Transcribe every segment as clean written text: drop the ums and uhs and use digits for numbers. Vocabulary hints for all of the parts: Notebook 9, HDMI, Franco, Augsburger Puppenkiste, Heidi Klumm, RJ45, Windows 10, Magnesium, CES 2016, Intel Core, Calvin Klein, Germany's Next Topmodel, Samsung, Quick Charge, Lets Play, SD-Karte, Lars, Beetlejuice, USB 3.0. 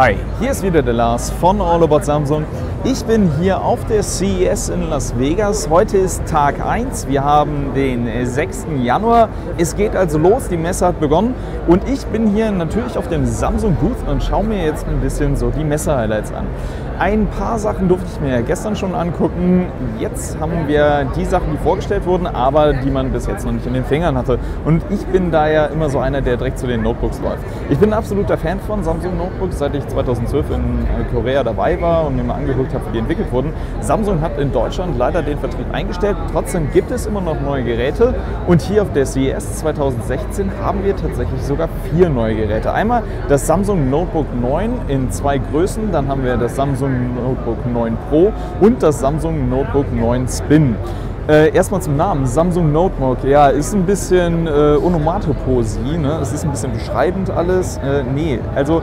Hi, hier ist wieder der Lars von All About Samsung. Ich bin hier auf der CES in Las Vegas. Heute ist Tag 1, wir haben den 6. Januar. Es geht also los, die Messe hat begonnen und ich bin hier natürlich auf dem Samsung Booth und schaue mir jetzt ein bisschen so die Messe-Highlights an. Ein paar Sachen durfte ich mir ja gestern schon angucken. Jetzt haben wir die Sachen, die vorgestellt wurden, aber die man bis jetzt noch nicht in den Fingern hatte. Und ich bin da ja immer so einer, der direkt zu den Notebooks läuft. Ich bin ein absoluter Fan von Samsung Notebooks, seit ich 2012 in Korea dabei war und mir mal angeguckt habe, wie die entwickelt wurden. Samsung hat in Deutschland leider den Vertrieb eingestellt. Trotzdem gibt es immer noch neue Geräte. Und hier auf der CES 2016 haben wir tatsächlich sogar 4 neue Geräte. Einmal das Samsung Notebook 9 in 2 Größen, dann haben wir das Samsung Notebook 9 Pro und das Samsung Notebook 9 Spin. Erstmal zum Namen, Samsung Notebook, ja, ist ein bisschen Onomatopoesie, ne? Es ist ein bisschen beschreibend alles. Also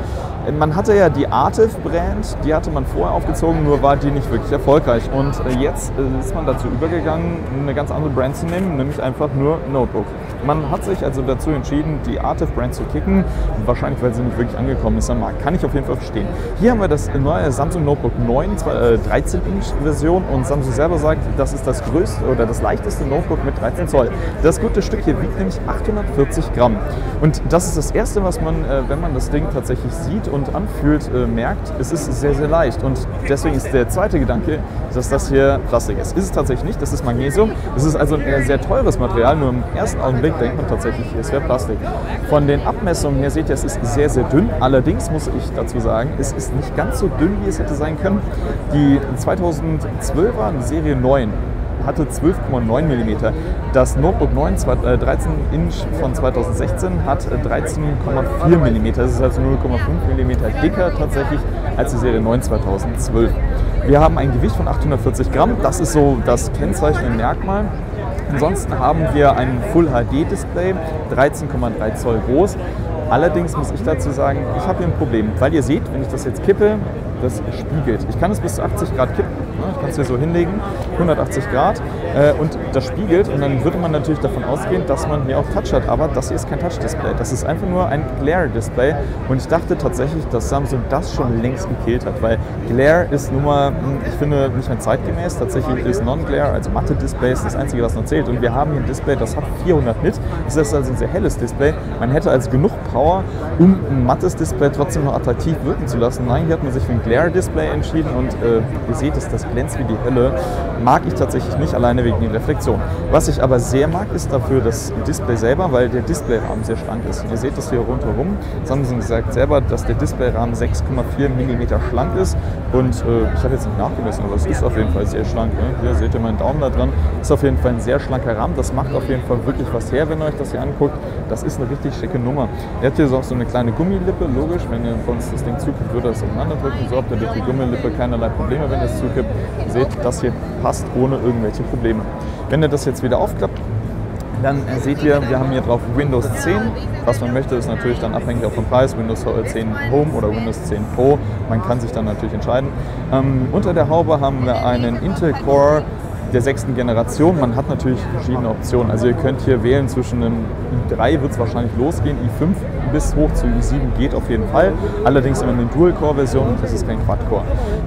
man hatte ja die Artif-Brand, die hatte man vorher aufgezogen, nur war die nicht wirklich erfolgreich. Und jetzt ist man dazu übergegangen, eine ganz andere Brand zu nehmen, nämlich einfach nur Notebook. Man hat sich also dazu entschieden, die Artif-Brand zu kicken, wahrscheinlich weil sie nicht wirklich angekommen ist am Markt. Kann ich auf jeden Fall verstehen. Hier haben wir das neue Samsung Notebook 9, 13-Inch-Version, und Samsung selber sagt, das ist das größte oder das leichteste Notebook mit 13 Zoll. Das gute Stück hier wiegt nämlich 840 Gramm. Und das ist das Erste, was man, wenn man das Ding tatsächlich sieht und anfühlt, merkt, es ist sehr, sehr leicht. Und deswegen ist der zweite Gedanke, dass das hier Plastik ist. Ist es tatsächlich nicht, das ist Magnesium. Es ist also ein sehr teures Material, nur im ersten Augenblick denkt man tatsächlich, es wäre Plastik. Von den Abmessungen her seht ihr, es ist sehr, sehr dünn. Allerdings muss ich dazu sagen, es ist nicht ganz so dünn, wie es hätte sein können. Die 2012er Serie 9 hatte 12,9 mm. Das Notebook 9 13 Inch von 2016 hat 13,4 mm. Das ist also 0,5 mm dicker tatsächlich als die Serie 9 2012. Wir haben ein Gewicht von 840 Gramm. Das ist so das kennzeichnende Merkmal. Ansonsten haben wir ein Full HD Display, 13,3 Zoll groß. Allerdings muss ich dazu sagen, ich habe hier ein Problem, weil ihr seht, wenn ich das jetzt kippe, das spiegelt. Ich kann es bis zu 80 Grad kippen, ich kann es hier so hinlegen, 180 Grad und das spiegelt, und dann würde man natürlich davon ausgehen, dass man hier auch Touch hat, aber das hier ist kein Touch-Display, das ist einfach nur ein Glare-Display, und ich dachte tatsächlich, dass Samsung das schon längst gekillt hat, weil Glare ist nun mal, ich finde, nicht mehr zeitgemäß. Tatsächlich ist Non-Glare, also matte Displays, das Einzige, was noch zählt, und wir haben hier ein Display, das hat 400 nit, das ist also ein sehr helles Display. Man hätte also genug Power, um ein mattes Display trotzdem noch attraktiv wirken zu lassen. Nein, hier hat man sich für ein Glare-Display entschieden, und ihr seht es, das glänzt wie die Hölle. Mag ich tatsächlich nicht, alleine wegen der Reflexion. Was ich aber sehr mag, ist dafür das Display selber, weil der Displayrahmen sehr schlank ist. Und ihr seht das hier rundherum. Samsung sagt selber, dass der Displayrahmen 6,4 mm schlank ist, und ich habe jetzt nicht nachgemessen, aber es ist auf jeden Fall sehr schlank. Ne? Hier seht ihr meinen Daumen da dran. Ist auf jeden Fall ein sehr schlanker Rahmen. Das macht auf jeden Fall wirklich was her, wenn ihr euch das hier anguckt. Das ist eine richtig schicke Nummer. Ihr habt hier so auch so eine kleine Gummilippe, logisch, wenn ihr sonst das Ding zukippt, würde das auseinanderdrücken. So habt ihr durch die Gummilippe keinerlei Probleme, wenn ihr es zukippt. Ihr seht, das hier passt ohne irgendwelche Probleme. Wenn ihr das jetzt wieder aufklappt, dann seht ihr, wir haben hier drauf Windows 10. Was man möchte, ist natürlich dann abhängig auch vom Preis, Windows 10 Home oder Windows 10 Pro. Man kann sich dann natürlich entscheiden. Unter der Haube haben wir einen Intel Core der 6. Generation. Man hat natürlich verschiedene Optionen. Also ihr könnt hier wählen zwischen einem i3, wird es wahrscheinlich losgehen, i5 bis hoch zu i7 geht auf jeden Fall. Allerdings immer eine Dual-Core-Version, und das ist kein Quad-Core.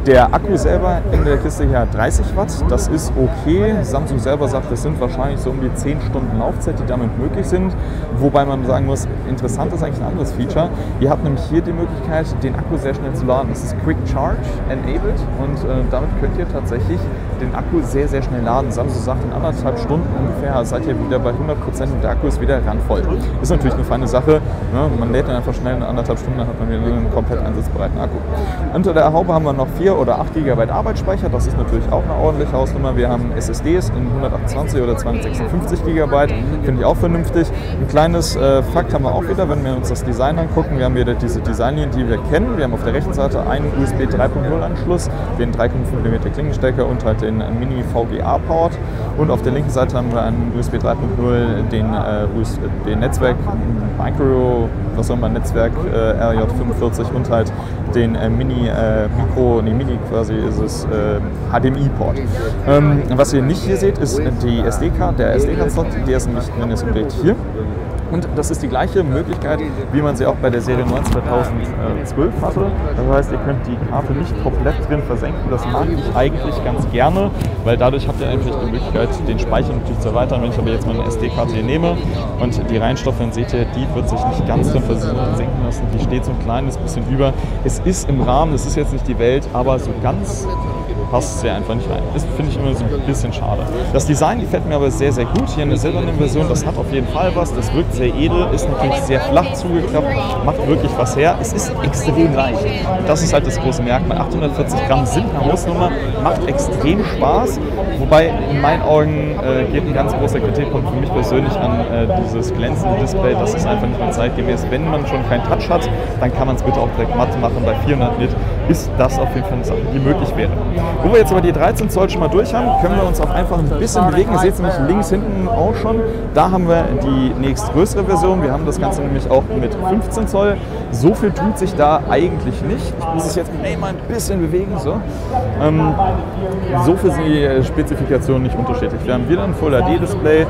Der Akku selber in der Kiste hier hat 30 Watt. Das ist okay. Samsung selber sagt, das sind wahrscheinlich so um die 10 Stunden Laufzeit, die damit möglich sind. Wobei man sagen muss, interessant ist eigentlich ein anderes Feature. Ihr habt nämlich hier die Möglichkeit, den Akku sehr schnell zu laden. Das ist Quick Charge enabled, und damit könnt ihr tatsächlich den Akku sehr, sehr schnell laden. Samsung sagt, in 1,5 Stunden ungefähr seid ihr wieder bei 100% und der Akku ist wieder randvoll. Ist natürlich eine feine Sache. Ne? Man lädt dann einfach schnell in 1,5 Stunden, dann hat man wieder einen komplett einsatzbereiten Akku. Unter der Haube haben wir noch 4 oder 8 GB Arbeitsspeicher. Das ist natürlich auch eine ordentliche Hausnummer. Wir haben SSDs in 128 oder 256 GB. Finde ich auch vernünftig. Ein kleines Fakt haben wir auch wieder, wenn wir uns das Design angucken. Wir haben wieder diese Designlinien, die wir kennen. Wir haben auf der rechten Seite einen USB 3.0 Anschluss, den 3,5 mm Klinkenstecker und halt den Mini VGA VGA-powered. Und auf der linken Seite haben wir einen USB 3.0, den Netzwerk, Micro, was auch immer, Netzwerk RJ45 und halt den Mini quasi ist es HDMI-Port. Was ihr nicht hier seht, ist die SD-Karte, der SD-Karte-Slot, der ist nämlich drin, ist unbedingt hier. Und das ist die gleiche Möglichkeit, wie man sie auch bei der Serie 9 2012 hatte. Das heißt, ihr könnt die Karte nicht komplett drin versenken. Das mag ich eigentlich ganz gerne, weil dadurch habt ihr eigentlich die Möglichkeit, den Speicher natürlich zu erweitern. Wenn ich aber jetzt meine SD-Karte hier nehme und die reinstopfe, dann seht ihr, die wird sich nicht ganz drin versenken lassen. Die steht so ein kleines bisschen über. Es ist im Rahmen, es ist jetzt nicht die Welt, aber so ganz passt sie einfach nicht rein. Das finde ich immer so ein bisschen schade. Das Design gefällt mir aber sehr, sehr gut. Hier in der Silbernen-Version, das hat auf jeden Fall was. Das wirkt sehr edel, ist natürlich sehr flach zugeklappt, macht wirklich was her. Es ist extrem leicht. Das ist halt das große Merkmal. 840 Gramm sind eine Hausnummer, macht extrem Spaß. Wobei in meinen Augen geht ein ganz großer Kritikpunkt für mich persönlich an dieses glänzende Display. Das ist einfach nicht mehr zeitgemäß. Wenn man schon keinen Touch hat, dann kann man es bitte auch direkt matt machen. Bei 400 Nit ist das auf jeden Fall eine Sache, die möglich wäre. Wo wir jetzt aber die 13 Zoll schon mal durch haben, können wir uns auch einfach ein bisschen bewegen. Ihr seht es nämlich links hinten auch schon. Da haben wir die nächstgrößere Version. Wir haben das Ganze nämlich auch mit 15 Zoll. So viel tut sich da eigentlich nicht. Ich muss es jetzt mal ein bisschen bewegen. So viel sind die Spezifikationen nicht unterschiedlich. Wir haben wieder ein Full HD Display.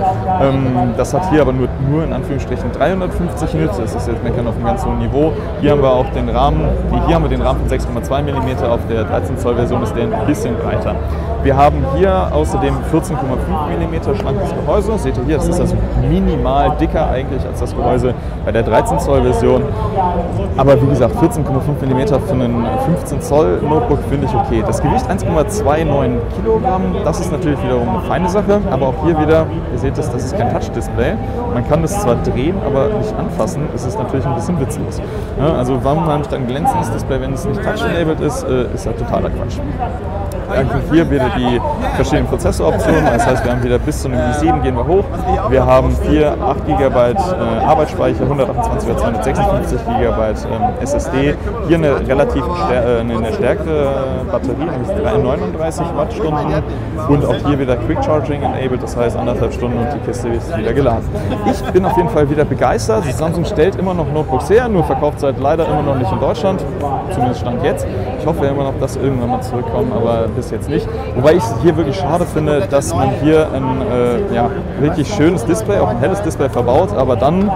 Das hat hier aber nur in Anführungsstrichen 350 Nit. Das ist jetzt meckern auf einem ganz hohen Niveau. Hier haben wir auch den Rahmen. Hier haben wir den Rahmen von 6,2 mm. Auf der 13 Zoll Version ist der ein bisschen breiter. Wir haben hier außerdem 14,5 mm schlankes Gehäuse. Seht ihr hier, das ist also minimal dicker eigentlich als das Gehäuse bei der 13 Zoll Version. Aber wie gesagt, 14,5 mm für einen 15 Zoll Notebook finde ich okay. Das Gewicht 1,29 Kilogramm, das ist natürlich wiederum eine feine Sache. Aber auch hier wieder, ihr seht es, das ist kein Touch-Display. Man kann das zwar drehen, aber nicht anfassen. Es ist natürlich ein bisschen witzlos. Ja, also warum habe ich dann ein glänzendes Display, wenn es nicht touch-enabled ist, ist halt totaler Quatsch. Hier wieder die verschiedenen Prozessoroptionen, das heißt, wir haben wieder bis zu einem i7 gehen wir hoch. Wir haben 8 GB Arbeitsspeicher, 128 oder 256 GB SSD. Hier eine relativ stärkere Batterie, nämlich 39 Wattstunden. Und auch hier wieder Quick Charging enabled, das heißt 1,5 Stunden und die Kiste ist wieder geladen. Ich bin auf jeden Fall wieder begeistert. Samsung stellt immer noch Notebooks her, nur verkauft seit leider immer noch nicht in Deutschland, zumindest Stand jetzt. Ich hoffe immer noch, dass irgendwann mal zurückkommen, aber bis jetzt nicht. Wobei ich es hier wirklich schade finde, dass man hier ein wirklich schönes Display, auch ein helles Display verbaut, aber dann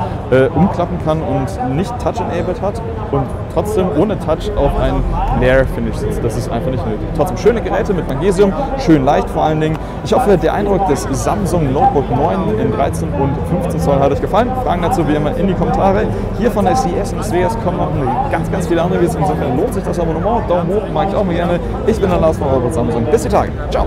umklappen kann und nicht Touch-enabled hat und trotzdem ohne Touch auf ein Layer-Finish sitzt. Das ist einfach nicht nötig. Trotzdem schöne Geräte mit Magnesium, schön leicht vor allen Dingen. Ich hoffe, der Eindruck des Samsung Notebook 9 in 13 und 15 Zoll hat euch gefallen. Fragen dazu wie immer in die Kommentare. Hier von der CES und CES kommen noch ganz viele andere Videos. Insofern lohnt sich das Abonnement. Daumen hoch mag ich auch mal gerne. Ich bin der Lars von Samsung. Bis die Tage. Ciao.